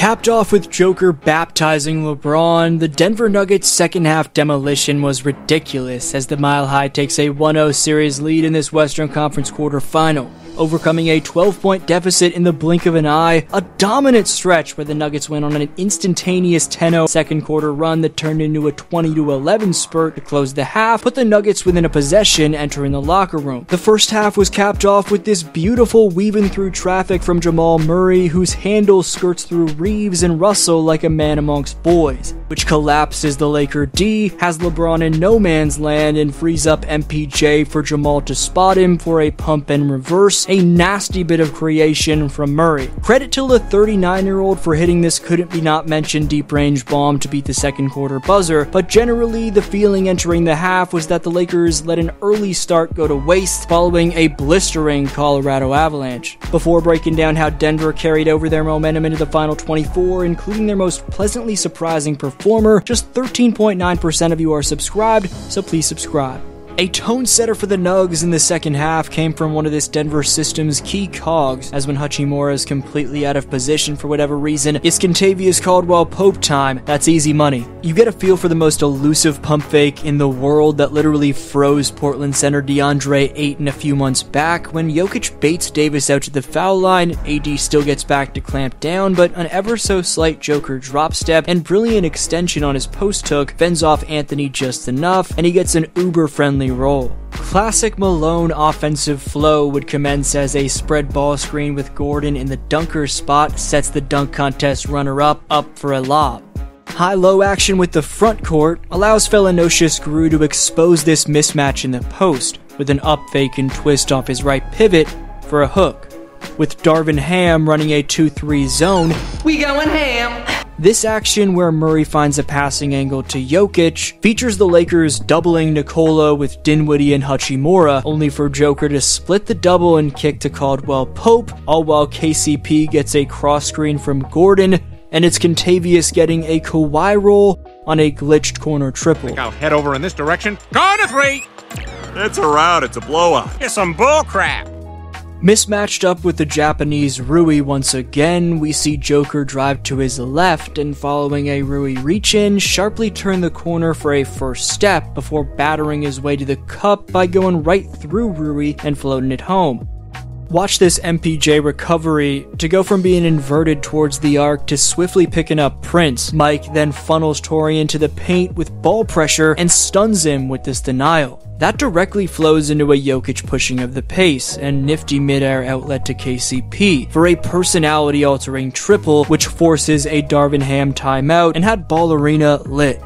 capped off with Joker baptizing LeBron, the Denver Nuggets' second-half demolition was ridiculous as the Mile High takes a 1-0 series lead in this Western Conference quarterfinal, overcoming a 12-point deficit in the blink of an eye, a dominant stretch where the Nuggets went on an instantaneous 10-0 second-quarter run that turned into a 20-11 spurt to close the half, put the Nuggets within a possession entering the locker room. The first half was capped off with this beautiful weaving through traffic from Jamal Murray, whose handle skirts through Reeves and Russell like a man amongst boys, which collapses the Laker D, has LeBron in no man's land, and frees up MPJ for Jamal to spot him for a pump and reverse, a nasty bit of creation from Murray. Credit to the 39-year-old for hitting this couldn't be not mentioned deep range bomb to beat the second quarter buzzer, but generally the feeling entering the half was that the Lakers let an early start go to waste following a blistering Colorado Avalanche. Before breaking down how Denver carried over their momentum into the final 24, including their most pleasantly surprising performer, just 13.9% of you are subscribed, so please subscribe. A tone setter for the Nugs in the second half came from one of this Denver system's key cogs, as when Hachimura is completely out of position for whatever reason, it's Kentavious Caldwell-Pope time. That's easy money. You get a feel for the most elusive pump fake in the world that literally froze Portland center DeAndre Ayton a few months back when Jokic baits Davis out to the foul line. AD still gets back to clamp down, but an ever so slight Joker drop step and brilliant extension on his post hook fends off Anthony just enough, and he gets an uber-friendly roll. Classic Malone offensive flow would commence as a spread ball screen with Gordon in the dunker spot sets the dunk contest runner-up up for a lob. High-low action with the front court allows felonocious Gru to expose this mismatch in the post with an up fake and twist off his right pivot for a hook. With Darvin Ham running a 2-3 zone, we going ham! This action, where Murray finds a passing angle to Jokic, features the Lakers doubling Nikola with Dinwiddie and Hachimura, only for Joker to split the double and kick to Caldwell-Pope, all while KCP gets a cross-screen from Gordon, and it's Kentavious getting a Kawhi roll on a glitched corner triple. I think I'll head over in this direction. Corner three! It's a rout, it's a blowout. It's some bullcrap. Mismatched up with the Japanese Rui once again, we see Joker drive to his left and following a Rui reach-in, sharply turn the corner for a first step before battering his way to the cup by going right through Rui and floating it home. Watch this MPJ recovery to go from being inverted towards the arc to swiftly picking up Prince. Mike then funnels Torian to the paint with ball pressure and stuns him with this denial. That directly flows into a Jokic pushing of the pace and nifty mid-air outlet to KCP for a personality-altering triple which forces a Darvin Ham timeout and had Ball Arena lit.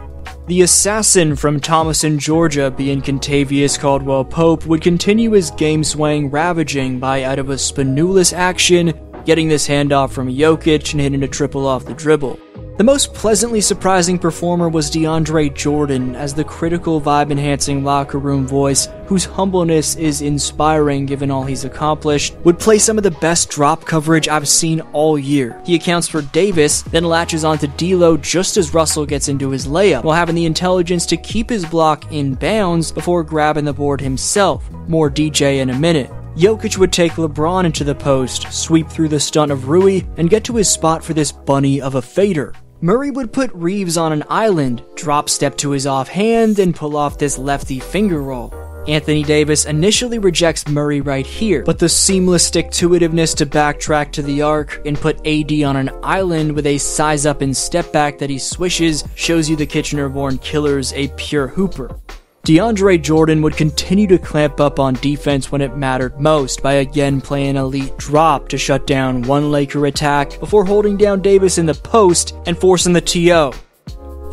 The assassin from Thomason, Georgia, being Kentavious Caldwell-Pope, would continue his game-swaying ravaging by out of a spinulous action, getting this handoff from Jokic and hitting a triple off the dribble. The most pleasantly surprising performer was DeAndre Jordan as the critical vibe-enhancing locker room voice, whose humbleness is inspiring given all he's accomplished, would play some of the best drop coverage I've seen all year. He accounts for Davis, then latches onto D-Flow just as Russell gets into his layup, while having the intelligence to keep his block in bounds before grabbing the board himself. More DJ in a minute. Jokic would take LeBron into the post, sweep through the stunt of Rui, and get to his spot for this bunny of a fader. Murray would put Reeves on an island, drop step to his offhand, and pull off this lefty finger roll. Anthony Davis initially rejects Murray right here, but the seamless stick-to-itiveness to backtrack to the arc and put AD on an island with a size-up and step-back that he swishes shows you the Kitchener-born killer's a pure hooper. DeAndre Jordan would continue to clamp up on defense when it mattered most by again playing elite drop to shut down one Laker attack before holding down Davis in the post and forcing the TO.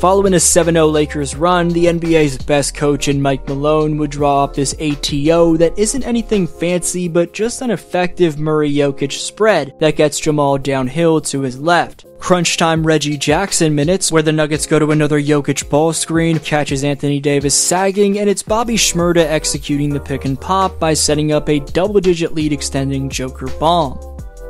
Following a 7-0 Lakers run, the NBA's best coach in Mike Malone would draw up this ATO that isn't anything fancy but just an effective Murray-Jokic spread that gets Jamal downhill to his left. Crunch time Reggie Jackson minutes, where the Nuggets go to another Jokic ball screen, catches Anthony Davis sagging, and it's Bobby Shmurda executing the pick and pop by setting up a double-digit lead extending Joker bomb.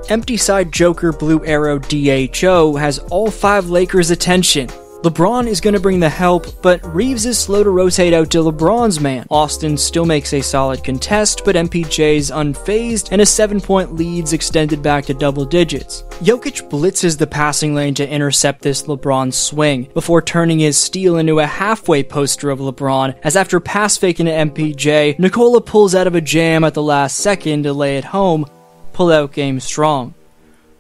Empty side Joker Blue Arrow DHO has all five Lakers' attention. LeBron is going to bring the help, but Reeves is slow to rotate out to LeBron's man. Austin still makes a solid contest, but MPJ's unfazed, and a 7-point lead's extended back to double digits. Jokic blitzes the passing lane to intercept this LeBron swing, before turning his steal into a halfway poster of LeBron, as after pass faking to MPJ, Nikola pulls out of a jam at the last second to lay it home, pull out game strong.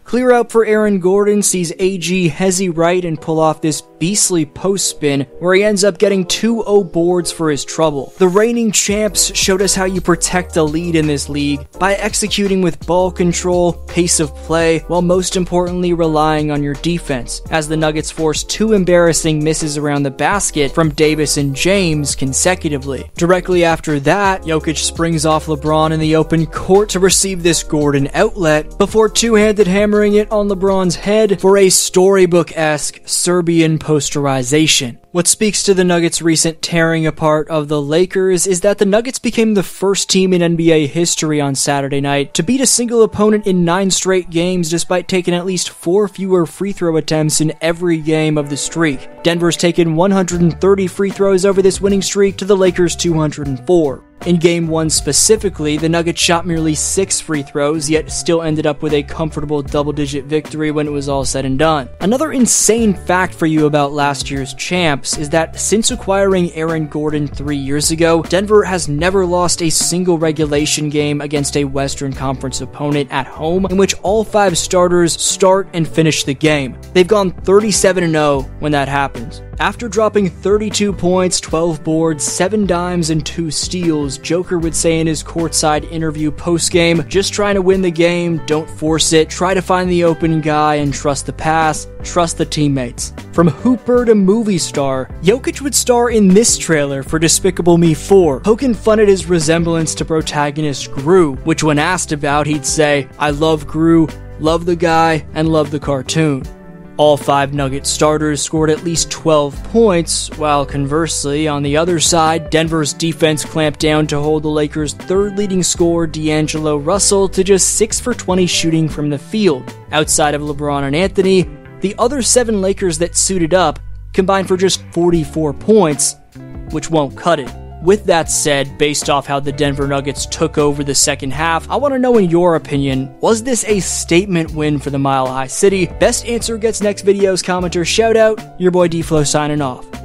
Clear out for Aaron Gordon sees AG hezzy right and pull off this beastly post spin where he ends up getting 2-0 boards for his trouble. The reigning champs showed us how you protect a lead in this league by executing with ball control, pace of play, while most importantly relying on your defense, as the Nuggets forced 2 embarrassing misses around the basket from Davis and James consecutively. Directly after that, Jokic springs off LeBron in the open court to receive this Gordon outlet before two-handed hammering it on LeBron's head for a storybook-esque Serbian posterization. What speaks to the Nuggets' recent tearing apart of the Lakers is that the Nuggets became the first team in NBA history on Saturday night to beat a single opponent in 9 straight games despite taking at least 4 fewer free throw attempts in every game of the streak. Denver's taken 130 free throws over this winning streak to the Lakers' 204. In Game 1 specifically, the Nuggets shot merely 6 free throws, yet still ended up with a comfortable double-digit victory when it was all said and done. Another insane fact for you about last year's champs is that since acquiring Aaron Gordon 3 years ago, Denver has never lost a single regulation game against a Western Conference opponent at home in which all 5 starters start and finish the game. They've gone 37-0 when that happens. After dropping 32 points, 12 boards, 7 dimes, and 2 steals, Joker would say in his courtside interview post-game, "Just trying to win the game, don't force it, try to find the open guy and trust the pass, trust the teammates." From hooper to movie star, Jokic would star in this trailer for Despicable Me 4, poking fun at his resemblance to protagonist Gru, which when asked about, he'd say, "I love Gru, love the guy, and love the cartoon." All 5 Nuggets starters scored at least 12 points, while conversely, on the other side, Denver's defense clamped down to hold the Lakers' third leading scorer, D'Angelo Russell, to just 6 for 20 shooting from the field. Outside of LeBron and Anthony, the other 7 Lakers that suited up combined for just 44 points, which won't cut it. With that said, based off how the Denver Nuggets took over the second half, I want to know in your opinion, was this a statement win for the Mile High City? Best answer gets next video's commenter shoutout. Your boy D-Flow signing off.